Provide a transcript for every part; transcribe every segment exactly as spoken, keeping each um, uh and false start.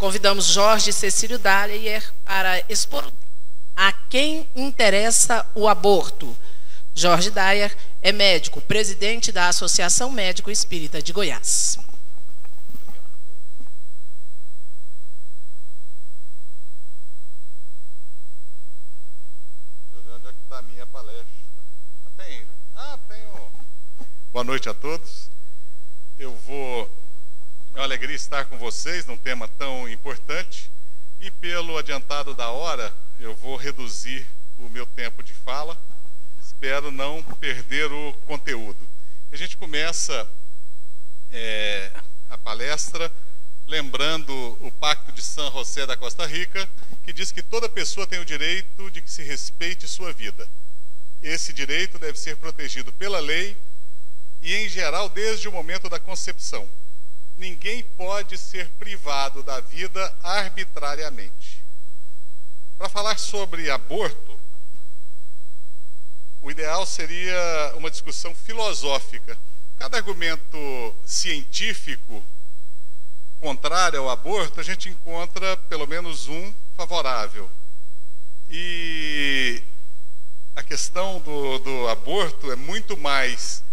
Convidamos Jorge Cecílio Daher para expor a quem interessa o aborto. Jorge Daher é médico, presidente da Associação Médico Espírita de Goiás. Onde é que está a minha palestra? Tem. Ah, tenho. Boa noite a todos. Eu vou... É uma alegria estar com vocês num tema tão importante. E pelo adiantado da hora, eu vou reduzir o meu tempo de fala. Espero não perder o conteúdo. A gente começa é, a palestra lembrando o Pacto de San José da Costa Rica, que diz que toda pessoa tem o direito de que se respeite sua vida. Esse direito deve ser protegido pela lei e, em geral, desde o momento da concepção. Ninguém pode ser privado da vida arbitrariamente. Para falar sobre aborto, o ideal seria uma discussão filosófica. Cada argumento científico contrário ao aborto, a gente encontra pelo menos um favorável. E a questão do, do aborto é muito mais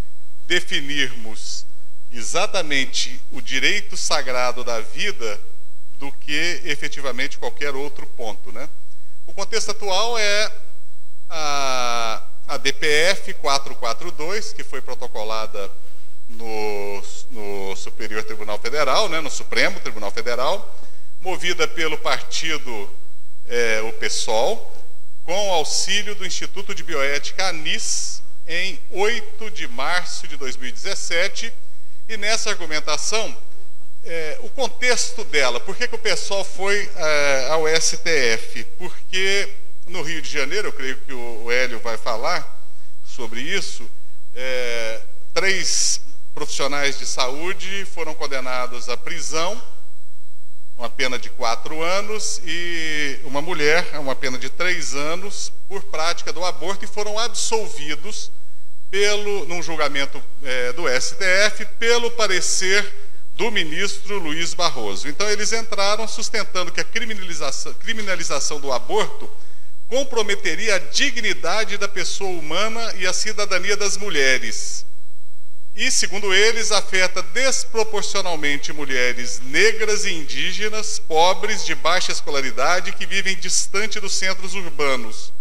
definirmos exatamente o direito sagrado da vida do que efetivamente qualquer outro ponto, né? O contexto atual é a A D P F quatrocentos e quarenta e dois, que foi protocolada no, no Superior Tribunal Federal, né, no Supremo Tribunal Federal, movida pelo partido, é, o PSOL, com auxílio do Instituto de Bioética ANIS, em oito de março de dois mil e dezessete, e nessa argumentação, é, o contexto dela, por que, que o PSOL foi é, ao S T F? Porque... No Rio de Janeiro, eu creio que o Hélio vai falar sobre isso, é, três profissionais de saúde foram condenados à prisão, uma pena de quatro anos, e uma mulher, uma pena de três anos, por prática do aborto, e foram absolvidos, pelo, num julgamento é, do S T F, pelo parecer do ministro Luiz Barroso. Então, eles entraram sustentando que a criminalização, criminalização do aborto comprometeria a dignidade da pessoa humana e a cidadania das mulheres. E, segundo eles, afeta desproporcionalmente mulheres negras e indígenas, pobres, de baixa escolaridade, que vivem distante dos centros urbanos,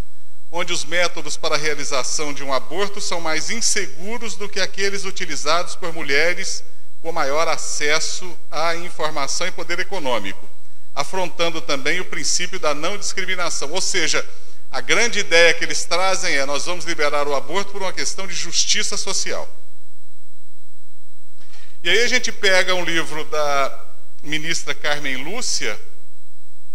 onde os métodos para a realização de um aborto são mais inseguros do que aqueles utilizados por mulheres com maior acesso à informação e poder econômico, afrontando também o princípio da não discriminação. Ou seja, a grande ideia que eles trazem é: nós vamos liberar o aborto por uma questão de justiça social. E aí a gente pega um livro da ministra Carmen Lúcia,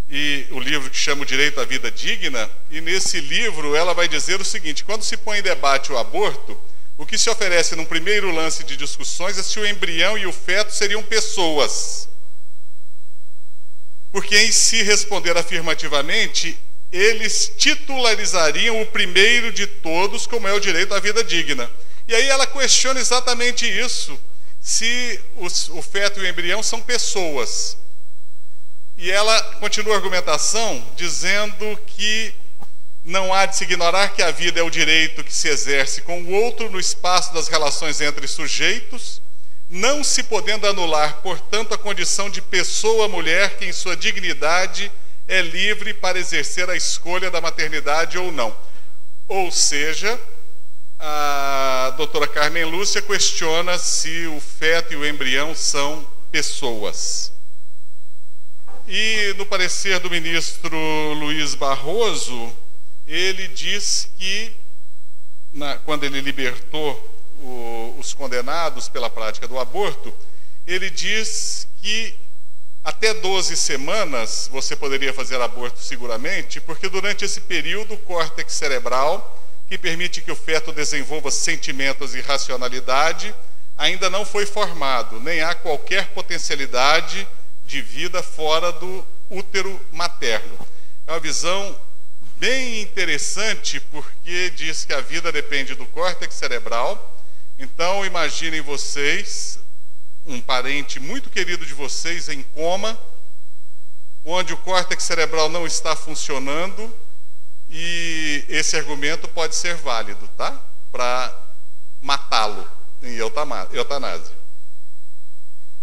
e o livro que chama O Direito à Vida Digna, e nesse livro ela vai dizer o seguinte: quando se põe em debate o aborto, o que se oferece num primeiro lance de discussões é se o embrião e o feto seriam pessoas. Porque, em se responder afirmativamente, eles titularizariam o primeiro de todos, como é o direito à vida digna. E aí ela questiona exatamente isso, se os, o feto e o embrião são pessoas. E ela continua a argumentação dizendo que não há de se ignorar que a vida é o direito que se exerce com o outro no espaço das relações entre sujeitos, não se podendo anular, portanto, a condição de pessoa-mulher que, em sua dignidade, é livre para exercer a escolha da maternidade ou não. Ou seja, a doutora Carmen Lúcia questiona se o feto e o embrião são pessoas. E, no parecer do ministro Luiz Barroso, ele diz que, na, quando ele libertou O, os condenados pela prática do aborto, ele diz que até doze semanas você poderia fazer aborto seguramente, porque durante esse período o córtex cerebral, que permite que o feto desenvolva sentimentos e racionalidade, ainda não foi formado, nem há qualquer potencialidade de vida fora do útero materno. É uma visão bem interessante, porque diz que a vida depende do córtex cerebral. Então, imaginem vocês, um parente muito querido de vocês em coma, onde o córtex cerebral não está funcionando, e esse argumento pode ser válido, tá? Para matá-lo em eutanásia.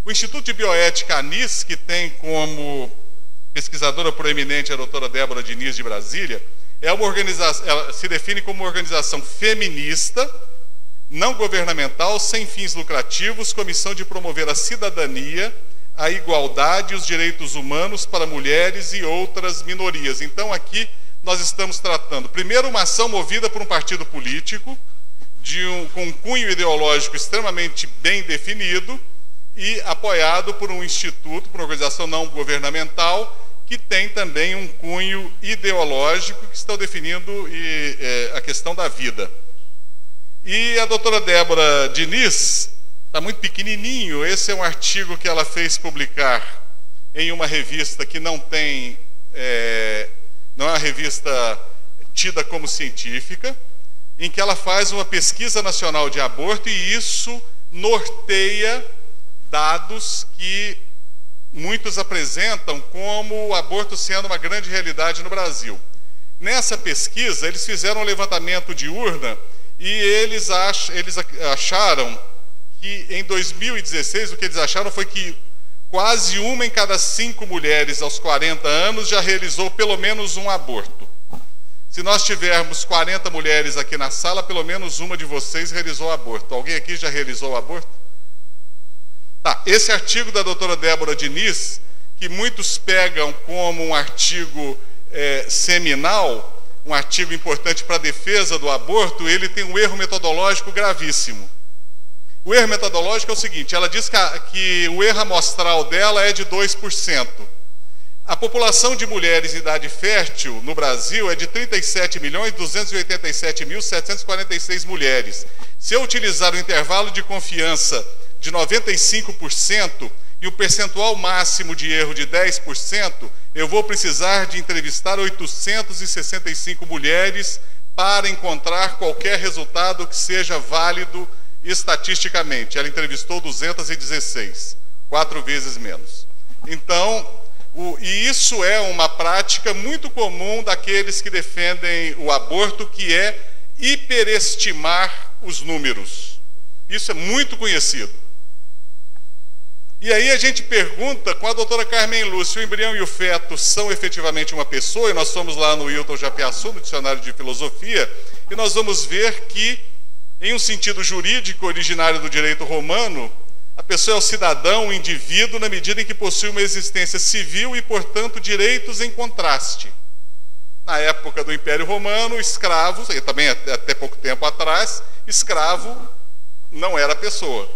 O Instituto de Bioética ANIS, que tem como pesquisadora proeminente a doutora Débora Diniz, de Brasília, é uma organização, ela se define como uma organização feminista, não governamental, sem fins lucrativos, com a missão de promover a cidadania, a igualdade e os direitos humanos para mulheres e outras minorias. Então, aqui nós estamos tratando, primeiro, uma ação movida por um partido político, de um, com um cunho ideológico extremamente bem definido, e apoiado por um instituto, por uma organização não governamental, que tem também um cunho ideológico, que estão definindo e, é, a questão da vida. E a doutora Débora Diniz está muito pequenininho, esse é um artigo que ela fez publicar em uma revista que não tem, é, não é uma revista tida como científica, em que ela faz uma pesquisa nacional de aborto, e isso norteia dados que muitos apresentam como o aborto sendo uma grande realidade no Brasil. Nessa pesquisa, eles fizeram um levantamento de urna e eles acharam que em dois mil e dezesseis, o que eles acharam foi que quase uma em cada cinco mulheres aos quarenta anos já realizou pelo menos um aborto. Se nós tivermos quarenta mulheres aqui na sala, pelo menos uma de vocês realizou aborto. Alguém aqui já realizou aborto? Tá, esse artigo da doutora Débora Diniz, que muitos pegam como um artigo é, seminal, um artigo importante para a defesa do aborto, ele tem um erro metodológico gravíssimo. O erro metodológico é o seguinte: ela diz que, a, que o erro amostral dela é de dois por cento. A população de mulheres em idade fértil no Brasil é de trinta e sete milhões duzentos e oitenta e sete mil setecentos e quarenta e seis mulheres. Se eu utilizar o intervalo de confiança de noventa e cinco por cento e o percentual máximo de erro de dez por cento, eu vou precisar de entrevistar oitocentas e sessenta e cinco mulheres para encontrar qualquer resultado que seja válido estatisticamente. Ela entrevistou duzentas e dezesseis, quatro vezes menos. Então, o, e isso é uma prática muito comum daqueles que defendem o aborto, que é hiperestimar os números. Isso é muito conhecido. E aí a gente pergunta com a doutora Carmen Lúcia: o embrião e o feto são efetivamente uma pessoa? E nós somos lá no Wilton Japiaçu, no Dicionário de Filosofia, e nós vamos ver que, em um sentido jurídico originário do direito romano, a pessoa é o cidadão, o indivíduo, na medida em que possui uma existência civil e, portanto, direitos em contraste. Na época do Império Romano, escravos, e também até pouco tempo atrás, escravo não era pessoa.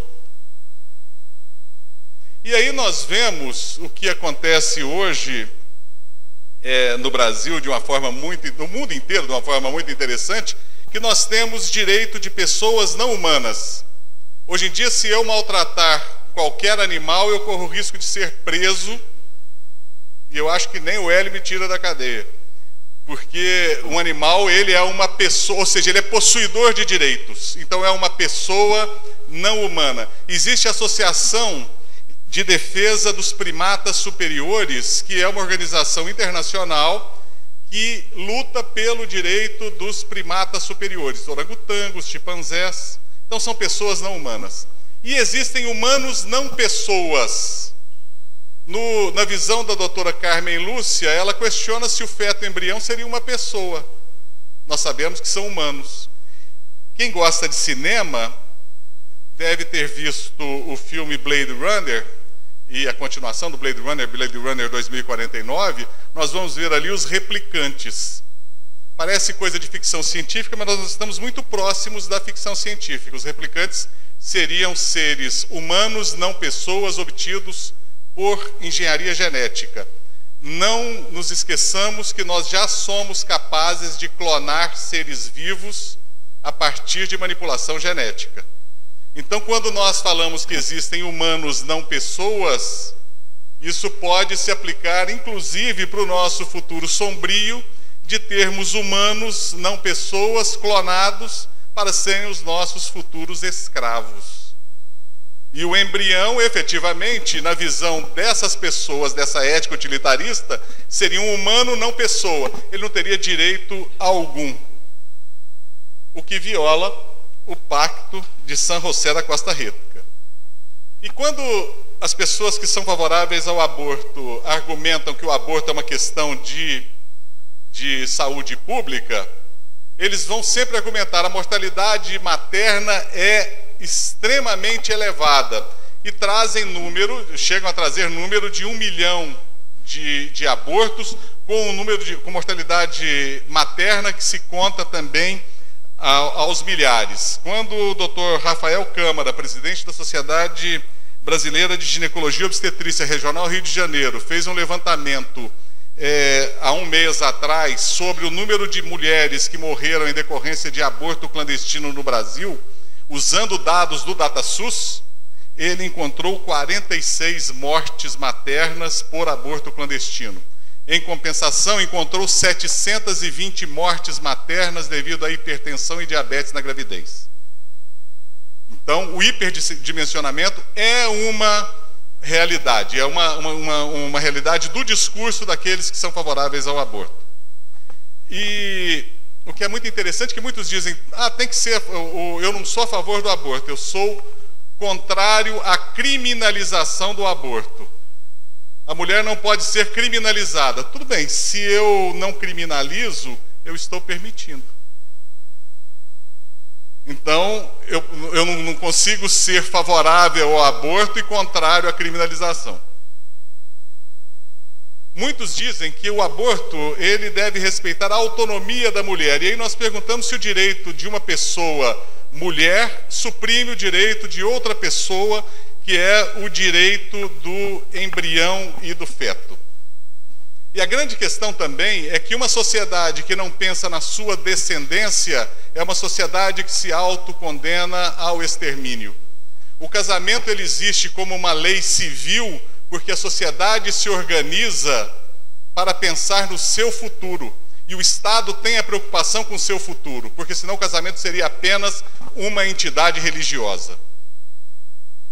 E aí nós vemos o que acontece hoje é, no Brasil de uma forma muito, no mundo inteiro de uma forma muito interessante, que nós temos direito de pessoas não humanas. Hoje em dia, se eu maltratar qualquer animal, eu corro o risco de ser preso, e eu acho que nem o Hélio me tira da cadeia, porque um animal, ele é uma pessoa, ou seja, ele é possuidor de direitos, então é uma pessoa não humana. Existe a Associação de Defesa dos Primatas Superiores, que é uma organização internacional que luta pelo direito dos primatas superiores, orangotangos, chimpanzés. Então são pessoas não humanas. E existem humanos não pessoas. No, na visão da doutora Carmen Lúcia, ela questiona se o feto e o embrião seria uma pessoa. Nós sabemos que são humanos. Quem gosta de cinema deve ter visto o filme Blade Runner, e a continuação do Blade Runner, Blade Runner dois mil e quarenta e nove, nós vamos ver ali os replicantes. Parece coisa de ficção científica, mas nós estamos muito próximos da ficção científica. Os replicantes seriam seres humanos, não pessoas, obtidos por engenharia genética. Não nos esqueçamos que nós já somos capazes de clonar seres vivos a partir de manipulação genética. Então, quando nós falamos que existem humanos não pessoas, isso pode se aplicar, inclusive, para o nosso futuro sombrio, de termos humanos não pessoas clonados para serem os nossos futuros escravos. E o embrião, efetivamente, na visão dessas pessoas, dessa ética utilitarista, seria um humano não pessoa. Ele não teria direito algum. O que viola o Pacto de San José da Costa Rica. E quando as pessoas que são favoráveis ao aborto argumentam que o aborto é uma questão de, de saúde pública, eles vão sempre argumentar a mortalidade materna é extremamente elevada e trazem número, chegam a trazer número de um milhão de, de abortos com um número de com mortalidade materna que se conta também a, aos milhares. Quando o doutor Rafael Câmara, presidente da Sociedade Brasileira de Ginecologia e Obstetrícia Regional Rio de Janeiro, fez um levantamento é, há um mês atrás sobre o número de mulheres que morreram em decorrência de aborto clandestino no Brasil, usando dados do DataSUS, ele encontrou quarenta e seis mortes maternas por aborto clandestino. Em compensação, encontrou setecentas e vinte mortes maternas devido à hipertensão e diabetes na gravidez. Então, o hiperdimensionamento é uma realidade, é uma, uma, uma, uma realidade do discurso daqueles que são favoráveis ao aborto. E o que é muito interessante é que muitos dizem, ah, tem que ser, eu não sou a favor do aborto, eu sou contrário à criminalização do aborto. A mulher não pode ser criminalizada. Tudo bem, se eu não criminalizo, eu estou permitindo. Então, eu, eu não consigo ser favorável ao aborto e contrário à criminalização. Muitos dizem que o aborto, ele deve respeitar a autonomia da mulher. E aí nós perguntamos se o direito de uma pessoa, mulher, suprime o direito de outra pessoa, que é o direito do embrião e do feto. E a grande questão também é que uma sociedade que não pensa na sua descendência é uma sociedade que se autocondena ao extermínio. O casamento, ele existe como uma lei civil, porque a sociedade se organiza para pensar no seu futuro. E o Estado tem a preocupação com o seu futuro, porque senão o casamento seria apenas uma entidade religiosa.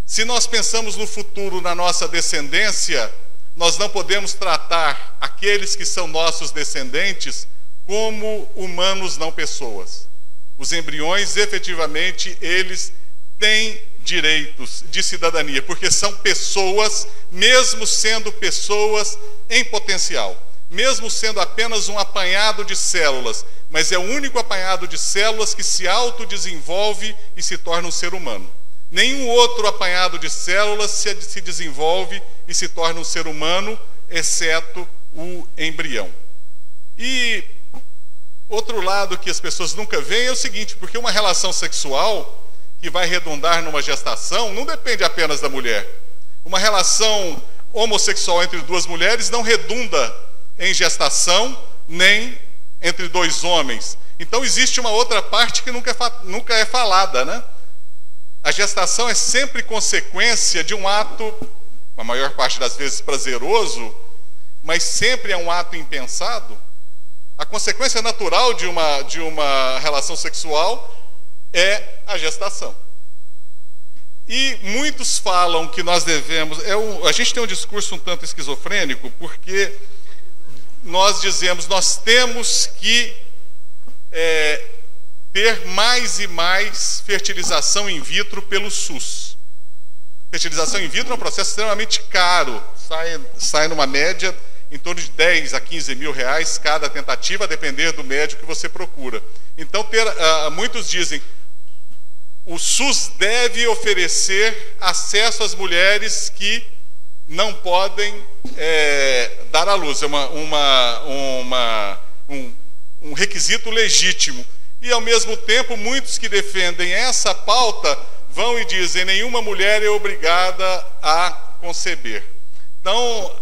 Se nós pensamos no futuro, na nossa descendência, nós não podemos tratar aqueles que são nossos descendentes como humanos não pessoas. Os embriões, efetivamente, eles têm direitos de cidadania, porque são pessoas, mesmo sendo pessoas em potencial, mesmo sendo apenas um apanhado de células, mas é o único apanhado de células que se autodesenvolve e se torna um ser humano. Nenhum outro apanhado de células se desenvolve e se torna um ser humano, exceto o embrião. E outro lado que as pessoas nunca veem é o seguinte, porque uma relação sexual que vai redundar numa gestação, não depende apenas da mulher. Uma relação homossexual entre duas mulheres não redunda em gestação, nem entre dois homens. Então existe uma outra parte que nunca é, nunca é falada, né? A gestação é sempre consequência de um ato, a maior parte das vezes prazeroso, mas sempre é um ato impensado. A consequência natural de uma, de uma relação sexual é a gestação. E muitos falam que nós devemos... É um, a gente tem um discurso um tanto esquizofrênico, porque nós dizemos, nós temos que é, ter mais e mais fertilização in vitro pelo SUS. Fertilização in vitro é um processo extremamente caro, sai, sai numa média em torno de dez a quinze mil reais cada tentativa, a depender do médico que você procura. Então, ter, uh, muitos dizem, o SUS deve oferecer acesso às mulheres que não podem é, dar à luz. É uma, uma, uma, um, um requisito legítimo. E, ao mesmo tempo, muitos que defendem essa pauta vão e dizem nenhuma mulher é obrigada a conceber. Então,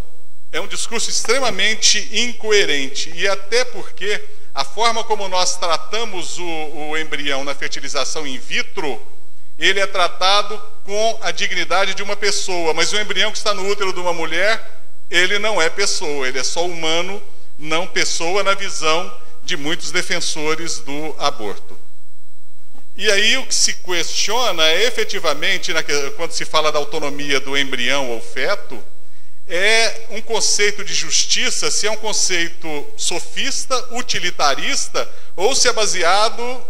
é um discurso extremamente incoerente. E até porque a forma como nós tratamos o, o embrião na fertilização in vitro, ele é tratado com a dignidade de uma pessoa, mas o embrião que está no útero de uma mulher, ele não é pessoa, ele é só humano, não pessoa, na visão de muitos defensores do aborto. E aí o que se questiona é, efetivamente, na, quando se fala da autonomia do embrião ou feto, é um conceito de justiça, se é um conceito sofista, utilitarista, ou se é baseado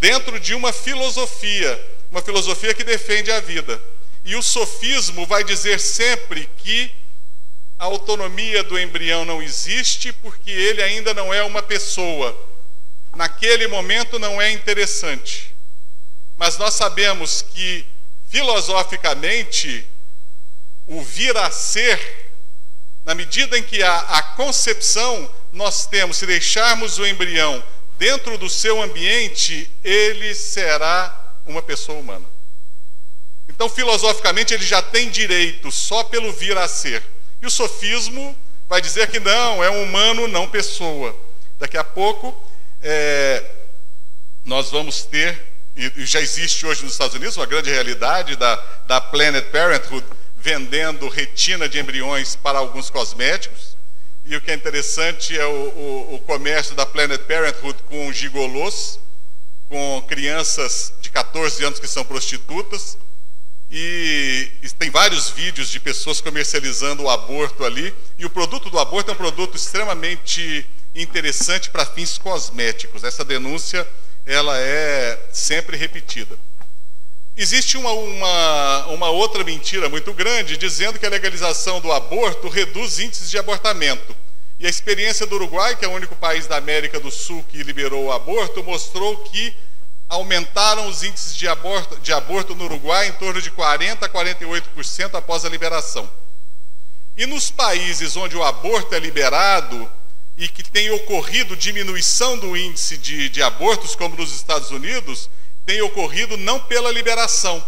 dentro de uma filosofia, uma filosofia que defende a vida. E o sofismo vai dizer sempre que a autonomia do embrião não existe porque ele ainda não é uma pessoa. Naquele momento não é interessante. Mas nós sabemos que, filosoficamente, o vir a ser, na medida em que há a concepção, nós temos, se deixarmos o embrião dentro do seu ambiente, ele será uma pessoa humana. Então, filosoficamente, ele já tem direito só pelo vir a ser. E o sofismo vai dizer que não, é um humano, não pessoa. Daqui a pouco, é, nós vamos ter, e já existe hoje nos Estados Unidos, uma grande realidade da, da Planned Parenthood, vendendo retina de embriões para alguns cosméticos. E o que é interessante é o, o, o comércio da Planned Parenthood com gigolôs, com crianças de quatorze anos que são prostitutas. E, e tem vários vídeos de pessoas comercializando o aborto ali. E o produto do aborto é um produto extremamente interessante para fins cosméticos. Essa denúncia, ela é sempre repetida. Existe uma, uma, uma outra mentira muito grande, dizendo que a legalização do aborto reduz índices de abortamento. E a experiência do Uruguai, que é o único país da América do Sul que liberou o aborto, mostrou que aumentaram os índices de aborto, de aborto no Uruguai em torno de quarenta a quarenta e oito por cento após a liberação. E nos países onde o aborto é liberado e que tem ocorrido diminuição do índice de, de abortos, como nos Estados Unidos, tem ocorrido não pela liberação,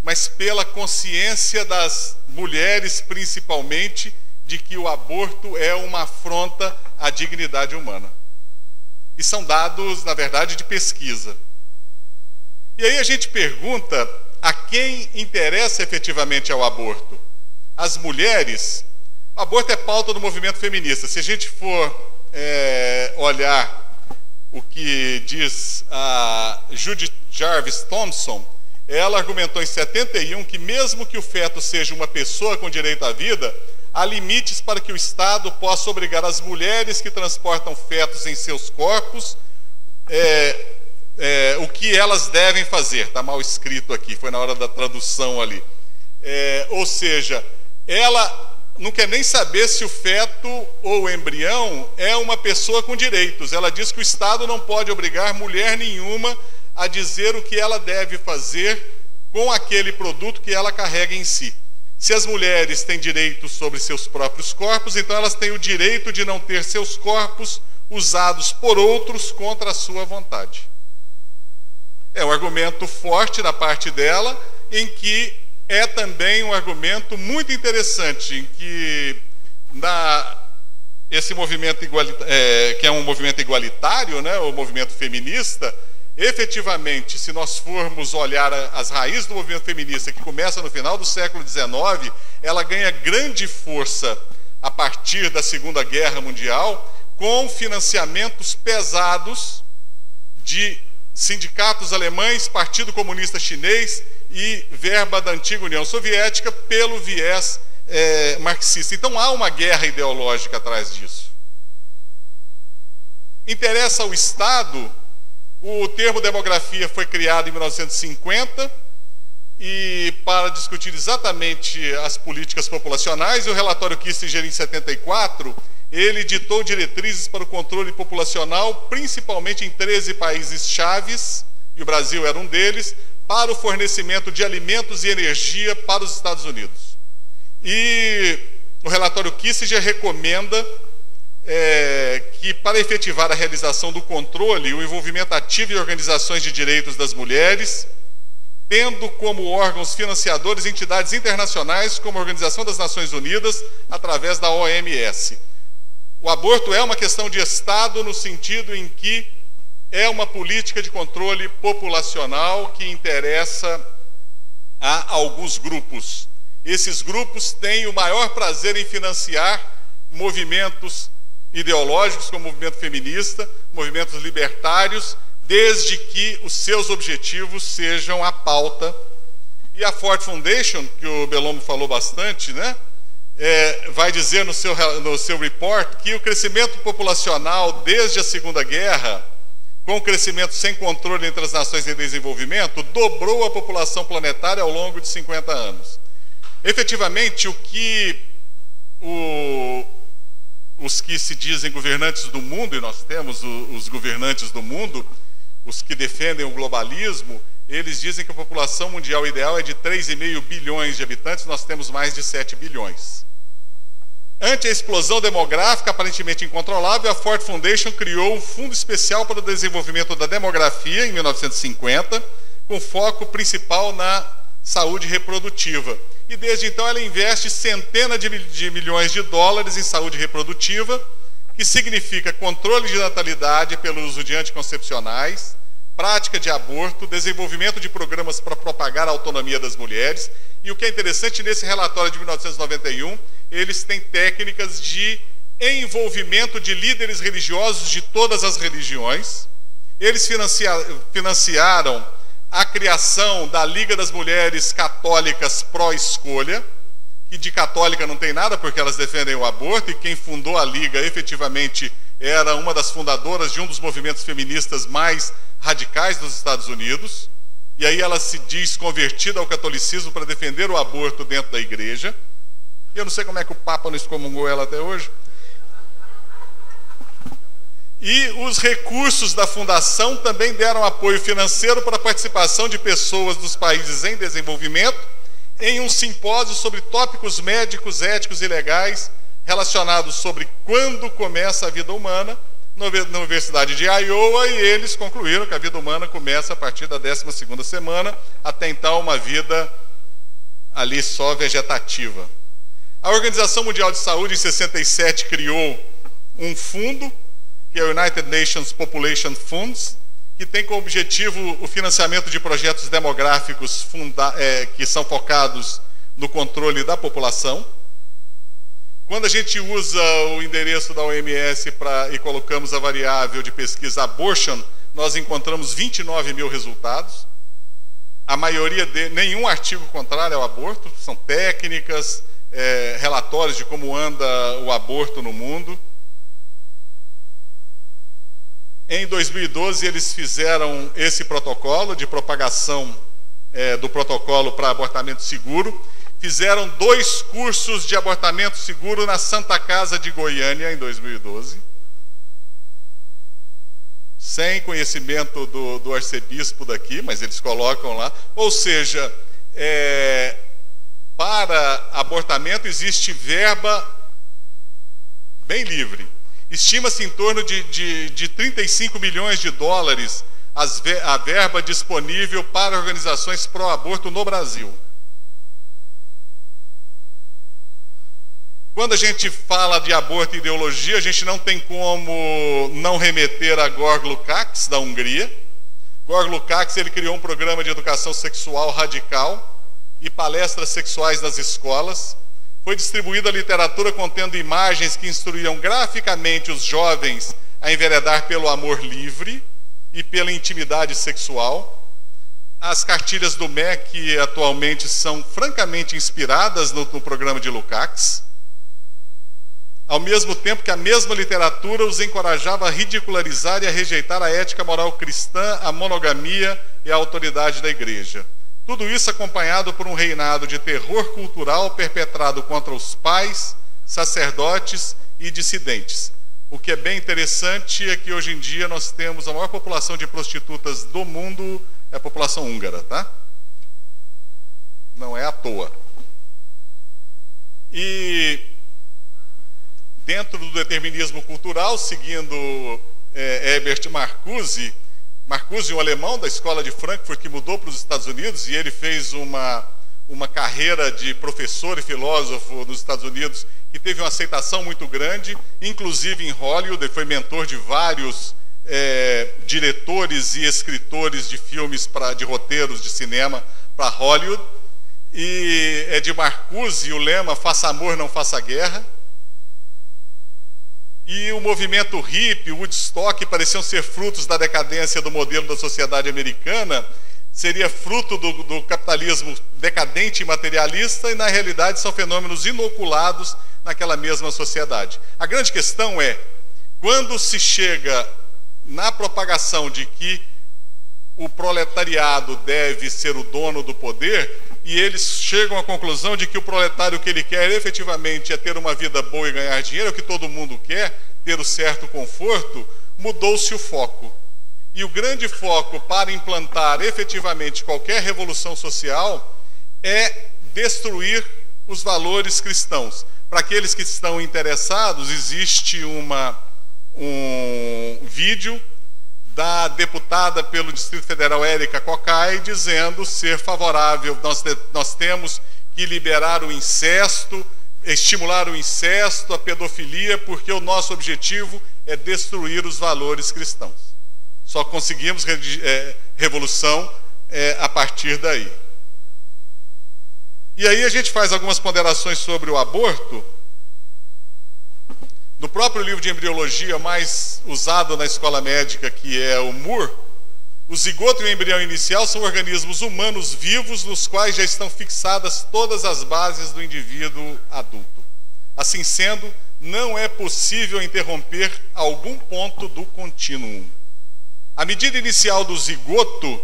mas pela consciência das mulheres, principalmente, de que o aborto é uma afronta à dignidade humana. E são dados, na verdade, de pesquisa. E aí a gente pergunta a quem interessa efetivamente ao aborto. As mulheres, o aborto é pauta do movimento feminista. Se a gente for é, olhar o que diz a Judith Jarvis Thompson, ela argumentou em setenta e um que mesmo que o feto seja uma pessoa com direito à vida, há limites para que o Estado possa obrigar as mulheres que transportam fetos em seus corpos, é, é, o que elas devem fazer. Está mal escrito aqui, foi na hora da tradução ali. É, ou seja, ela não quer nem saber se o feto ou o embrião é uma pessoa com direitos. Ela diz que o Estado não pode obrigar mulher nenhuma a dizer o que ela deve fazer com aquele produto que ela carrega em si. Se as mulheres têm direitos sobre seus próprios corpos, então elas têm o direito de não ter seus corpos usados por outros contra a sua vontade. É um argumento forte da parte dela, em que é também um argumento muito interessante, em que na, esse movimento igualitário, é, que é um movimento igualitário, né, o movimento feminista, efetivamente, se nós formos olhar a, as raízes do movimento feminista, que começa no final do século dezenove, ela ganha grande força a partir da Segunda Guerra Mundial, com financiamentos pesados de sindicatos alemães, Partido Comunista Chinês e verba da antiga União Soviética pelo viés é, marxista. Então há uma guerra ideológica atrás disso. Interessa ao Estado, o termo demografia foi criado em mil novecentos e cinquenta e para discutir exatamente as políticas populacionais, e o relatório Kissinger em setenta e quatro, ele ditou diretrizes para o controle populacional, principalmente em treze países chaves, e o Brasil era um deles, para o fornecimento de alimentos e energia para os Estados Unidos. E o relatório Kissinger recomenda é, que, para efetivar a realização do controle, o envolvimento ativo em organizações de direitos das mulheres, tendo como órgãos financiadores entidades internacionais como a Organização das Nações Unidas, através da O M S. O aborto é uma questão de Estado no sentido em que é uma política de controle populacional que interessa a alguns grupos. Esses grupos têm o maior prazer em financiar movimentos ideológicos, como o movimento feminista, movimentos libertários, desde que os seus objetivos sejam a pauta. E a Ford Foundation, que o Bellomo falou bastante, né, é, vai dizer no seu, no seu report que o crescimento populacional desde a Segunda Guerra, com o crescimento sem controle entre as nações em desenvolvimento, dobrou a população planetária ao longo de cinquenta anos. Efetivamente, o que o, os que se dizem governantes do mundo, e nós temos o, os governantes do mundo, os que defendem o globalismo, eles dizem que a população mundial ideal é de três vírgula cinco bilhões de habitantes, nós temos mais de sete bilhões. Ante a explosão demográfica aparentemente incontrolável, a Ford Foundation criou um fundo especial para o desenvolvimento da demografia em mil novecentos e cinquenta, com foco principal na saúde reprodutiva. E desde então ela investe centenas de milhões de dólares em saúde reprodutiva, que significa controle de natalidade pelo uso de anticoncepcionais, prática de aborto, desenvolvimento de programas para propagar a autonomia das mulheres. E o que é interessante nesse relatório de mil novecentos e noventa e um, eles têm técnicas de envolvimento de líderes religiosos de todas as religiões. Eles financiaram a criação da Liga das Mulheres Católicas Pró-Escolha, que de católica não tem nada porque elas defendem o aborto, e quem fundou a Liga efetivamente era uma das fundadoras de um dos movimentos feministas mais radicais dos Estados Unidos. E aí ela se diz convertida ao catolicismo para defender o aborto dentro da igreja. E eu não sei como é que o Papa não excomungou ela até hoje. E os recursos da fundação também deram apoio financeiro para a participação de pessoas dos países em desenvolvimento em um simpósio sobre tópicos médicos, éticos e legais relacionados sobre quando começa a vida humana na Universidade de Iowa, e eles concluíram que a vida humana começa a partir da décima segunda semana, até então uma vida ali só vegetativa. A Organização Mundial de Saúde, em sessenta e sete, criou um fundo, que é o United Nations Population Funds, que tem como objetivo o financiamento de projetos demográficos funda é, que são focados no controle da população. Quando a gente usa o endereço da O M S pra, e colocamos a variável de pesquisa abortion, nós encontramos vinte e nove mil resultados. A maioria de nenhum artigo contrário ao aborto, são técnicas, É, relatórios de como anda o aborto no mundo. Em dois mil e doze eles fizeram esse protocolo de propagação é, do protocolo para abortamento seguro, fizeram dois cursos de abortamento seguro na Santa Casa de Goiânia em dois mil e doze, sem conhecimento do, do arcebispo daqui, mas eles colocam lá. Ou seja, é para abortamento existe verba bem livre. Estima-se em torno de, de, de trinta e cinco milhões de dólares as, a verba disponível para organizações pró-aborto no Brasil. Quando a gente fala de aborto e ideologia, a gente não tem como não remeter a György Lukács, da Hungria. György Lukács, ele criou um programa de educação sexual radical e palestras sexuais nas escolas. Foi distribuída literatura contendo imagens que instruíam graficamente os jovens a enveredar pelo amor livre e pela intimidade sexual. As cartilhas do M E C atualmente são francamente inspiradas no, no programa de Lukács, ao mesmo tempo que a mesma literatura os encorajava a ridicularizar e a rejeitar a ética moral cristã, a monogamia e a autoridade da igreja. Tudo isso acompanhado por um reinado de terror cultural perpetrado contra os pais, sacerdotes e dissidentes. O que é bem interessante é que hoje em dia nós temos a maior população de prostitutas do mundo, é a população húngara, tá? Não é à toa. E dentro do determinismo cultural, seguindo é, Herbert Marcuse, Marcuse, um alemão da escola de Frankfurt que mudou para os Estados Unidos, e ele fez uma, uma carreira de professor e filósofo nos Estados Unidos que teve uma aceitação muito grande, inclusive em Hollywood. Ele foi mentor de vários é, diretores e escritores de filmes, pra, de roteiros de cinema para Hollywood. E é de Marcuse o lema: faça amor, não faça guerra. e o movimento hippie, Woodstock, pareciam ser frutos da decadência do modelo da sociedade americana, seria fruto do, do capitalismo decadente e materialista, e na realidade são fenômenos inoculados naquela mesma sociedade. A grande questão é, quando se chega na propagação de que o proletariado deve ser o dono do poder, e eles chegam à conclusão de que o proletário, que ele quer efetivamente é ter uma vida boa e ganhar dinheiro, é o que todo mundo quer, ter um certo conforto, mudou-se o foco. E o grande foco para implantar efetivamente qualquer revolução social é destruir os valores cristãos. Para aqueles que estão interessados, existe uma, um vídeo da deputada pelo Distrito Federal, Érica Kokay, dizendo ser favorável, nós, te, nós temos que liberar o incesto, estimular o incesto, a pedofilia, porque o nosso objetivo é destruir os valores cristãos. Só conseguimos é, revolução é, a partir daí. E aí a gente faz algumas ponderações sobre o aborto. No próprio livro de embriologia mais usado na escola médica, que é o Moore, o zigoto e o embrião inicial são organismos humanos vivos nos quais já estão fixadas todas as bases do indivíduo adulto. Assim sendo, não é possível interromper algum ponto do contínuo. A medida inicial do zigoto,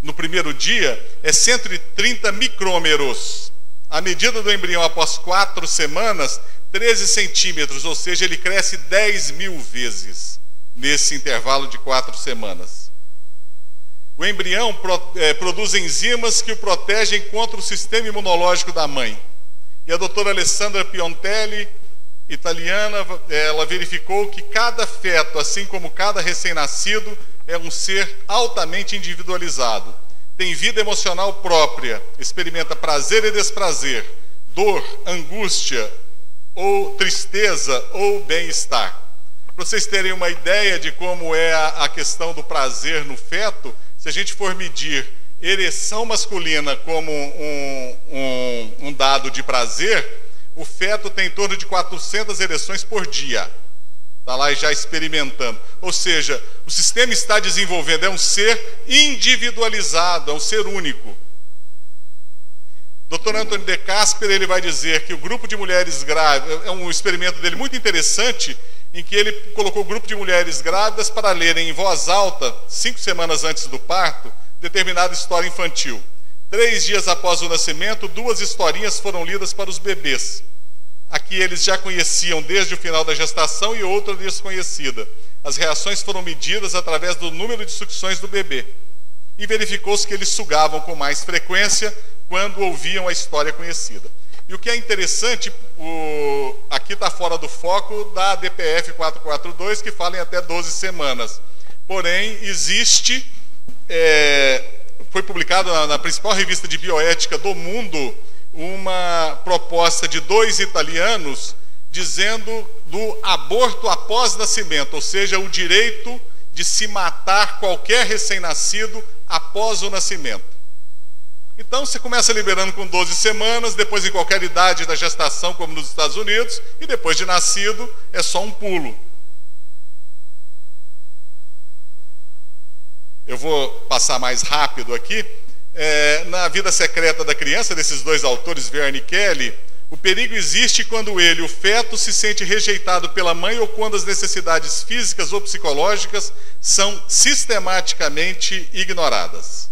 no primeiro dia, é cento e trinta micrômeros. A medida do embrião após quatro semanas, treze centímetros, ou seja, ele cresce dez mil vezes nesse intervalo de quatro semanas. O embrião pro, é, produz enzimas que o protegem contra o sistema imunológico da mãe. E a doutora Alessandra Piontelli, italiana, ela verificou que cada feto, assim como cada recém-nascido, é um ser altamente individualizado. Tem vida emocional própria, experimenta prazer e desprazer, dor, angústia, ou tristeza, ou bem-estar. Para vocês terem uma ideia de como é a, a questão do prazer no feto, se a gente for medir ereção masculina como um, um, um dado de prazer, o feto tem em torno de quatrocentas ereções por dia. Está lá já experimentando. Ou seja, o sistema está desenvolvendo, é um ser individualizado, é um ser único. doutor Anthony DeCasper, ele vai dizer que o grupo de mulheres grávidas, é um experimento dele muito interessante, em que ele colocou o grupo de mulheres grávidas para lerem em voz alta, cinco semanas antes do parto, determinada história infantil. Três dias após o nascimento, duas historinhas foram lidas para os bebês. A que eles já conheciam desde o final da gestação e outra desconhecida. As reações foram medidas através do número de sucções do bebê. E verificou-se que eles sugavam com mais frequência quando ouviam a história conhecida. E o que é interessante, o, aqui está fora do foco da A D P F quatrocentos e quarenta e dois, que fala em até doze semanas. Porém, existe, é, foi publicado na, na principal revista de bioética do mundo, uma proposta de dois italianos dizendo do aborto após nascimento, ou seja, o direito de se matar qualquer recém-nascido após o nascimento. Então, você começa liberando com doze semanas, depois em qualquer idade da gestação, como nos Estados Unidos, e depois de nascido, é só um pulo. Eu vou passar mais rápido aqui. É, na Vida Secreta da Criança, desses dois autores, Verne e Kelly, o perigo existe quando ele, o feto, se sente rejeitado pela mãe ou quando as necessidades físicas ou psicológicas são sistematicamente ignoradas.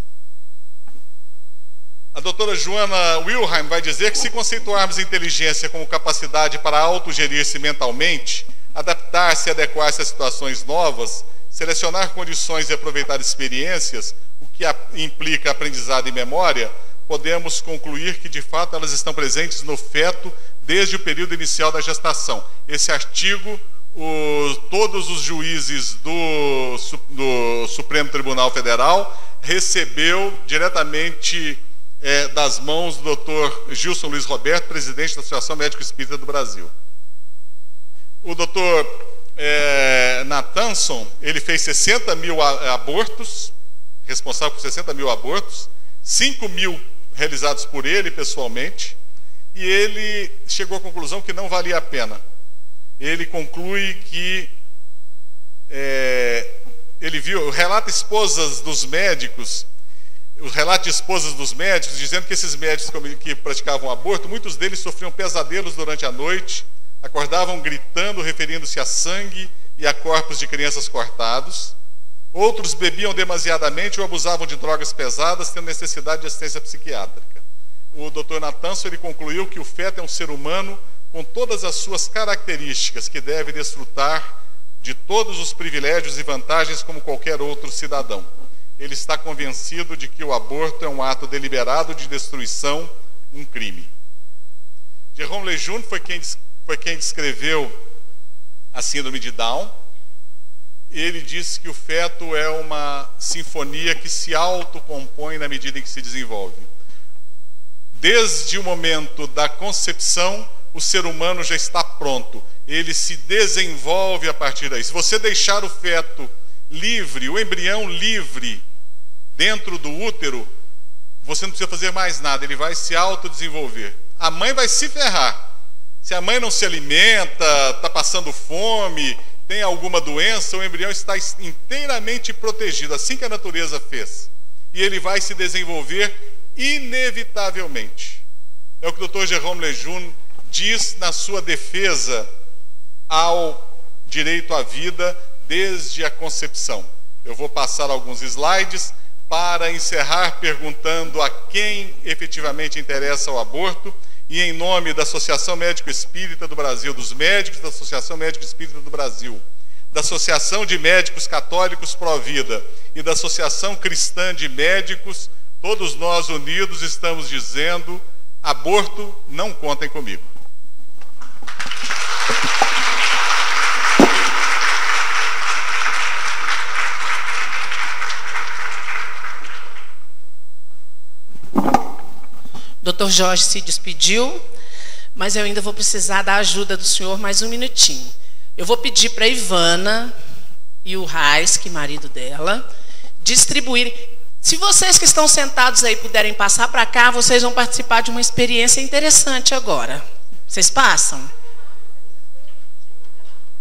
A doutora Joana Wilheim vai dizer que se conceituarmos inteligência como capacidade para autogerir-se mentalmente, adaptar-se e adequar-se a situações novas, selecionar condições e aproveitar experiências, o que implica aprendizado e memória, podemos concluir que de fato elas estão presentes no feto desde o período inicial da gestação. Esse artigo, o, todos os juízes do, do Supremo Tribunal Federal recebeu diretamente... É, das mãos do doutor Gilson Luiz Roberto, presidente da Associação Médico Espírita do Brasil. O doutor é, Nathanson, ele fez sessenta mil abortos, responsável por sessenta mil abortos, cinco mil realizados por ele pessoalmente, e ele chegou à conclusão que não valia a pena. ele conclui que é, ele viu, relata esposas dos médicos, o relato de esposas dos médicos, dizendo que esses médicos que praticavam aborto, muitos deles sofriam pesadelos durante a noite, acordavam gritando, referindo-se a sangue e a corpos de crianças cortados. Outros bebiam demasiadamente ou abusavam de drogas pesadas, tendo necessidade de assistência psiquiátrica. O doutor Nathanson, ele concluiu que o feto é um ser humano com todas as suas características, que deve desfrutar de todos os privilégios e vantagens como qualquer outro cidadão. Ele está convencido de que o aborto é um ato deliberado de destruição, um crime. Jerome Lejeune foi quem, foi quem descreveu a síndrome de Down. Ele disse que o feto é uma sinfonia que se autocompõe na medida em que se desenvolve. Desde o momento da concepção, o ser humano já está pronto. Ele se desenvolve a partir daí. Se você deixar o feto livre, o embrião livre dentro do útero, você não precisa fazer mais nada, ele vai se autodesenvolver. A mãe vai se ferrar. Se a mãe não se alimenta, está passando fome, tem alguma doença, o embrião está inteiramente protegido, assim que a natureza fez. E ele vai se desenvolver inevitavelmente. É o que o doutor Jerome Lejeune diz na sua defesa ao direito à vida desde a concepção. Eu vou passar alguns slides para encerrar perguntando a quem efetivamente interessa o aborto, e em nome da Associação Médico Espírita do Brasil, dos médicos da Associação Médico Espírita do Brasil, da Associação de Médicos Católicos Pró-Vida e da Associação Cristã de Médicos, todos nós unidos estamos dizendo: aborto, não contem comigo. doutor Jorge se despediu, mas eu ainda vou precisar da ajuda do senhor mais um minutinho. Eu vou pedir para a Ivana e o Reis, que é marido dela, distribuírem. Se vocês que estão sentados aí puderem passar para cá, vocês vão participar de uma experiência interessante agora. Vocês passam?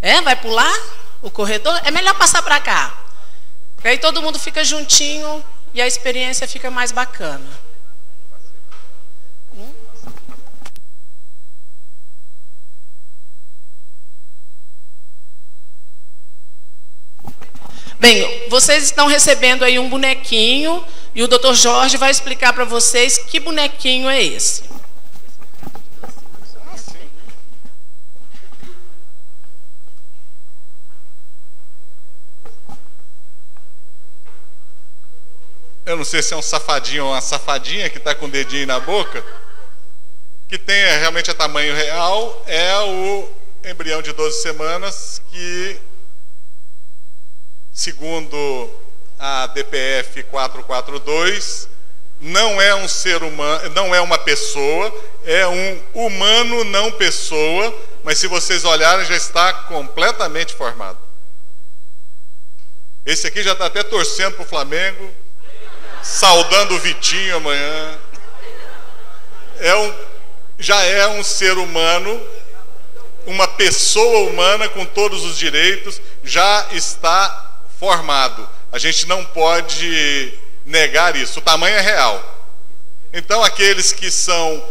É? Vai pular o corredor? É melhor passar para cá. Porque aí todo mundo fica juntinho e a experiência fica mais bacana. Bem, vocês estão recebendo aí um bonequinho e o doutor Jorge vai explicar para vocês que bonequinho é esse. Eu não sei se é um safadinho ou uma safadinha que está com o dedinho na boca, que tem realmente a tamanho real, é o embrião de doze semanas que... Segundo a A D P F quatrocentos e quarenta e dois, não é um ser humano, não é uma pessoa, é um humano não pessoa, mas se vocês olharem já está completamente formado. Esse aqui já está até torcendo para o Flamengo, saudando o Vitinho amanhã. É um, já é um ser humano, uma pessoa humana com todos os direitos, já está formado. A gente não pode negar isso. O tamanho é real. Então, aqueles que são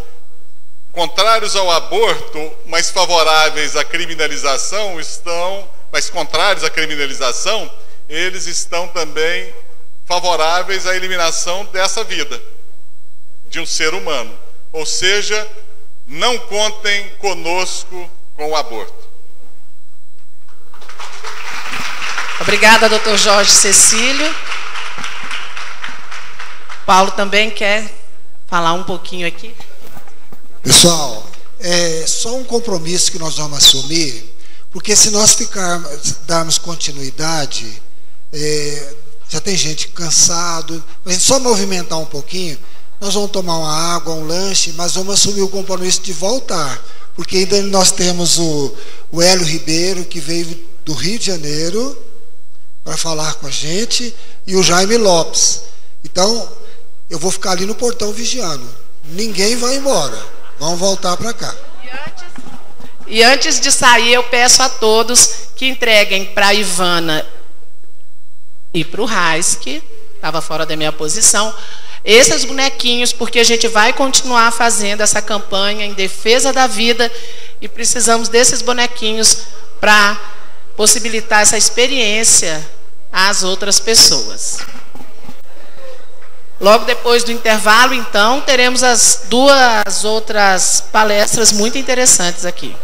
contrários ao aborto, mas favoráveis à criminalização, estão, mas contrários à criminalização, eles estão também favoráveis à eliminação dessa vida de um ser humano. Ou seja, não contem conosco com o aborto. Obrigada, doutor Jorge Cecílio. Paulo também quer falar um pouquinho aqui. Pessoal, é só um compromisso que nós vamos assumir, porque se nós ficarmos, darmos continuidade, é, já tem gente cansado, mas só movimentar um pouquinho, nós vamos tomar uma água, um lanche, mas vamos assumir o compromisso de voltar, porque ainda nós temos o, o Hélio Ribeiro, que veio do Rio de Janeiro, para falar com a gente, e o Jaime Lopes. Então, eu vou ficar ali no portão vigiando. Ninguém vai embora. Vamos voltar para cá. E antes, E antes de sair, eu peço a todos que entreguem para a Ivana e para o Reis, que estava fora da minha posição, esses bonequinhos, porque a gente vai continuar fazendo essa campanha em defesa da vida e precisamos desses bonequinhos para possibilitar essa experiência às outras pessoas. Logo depois do intervalo, então, teremos as duas outras palestras muito interessantes aqui.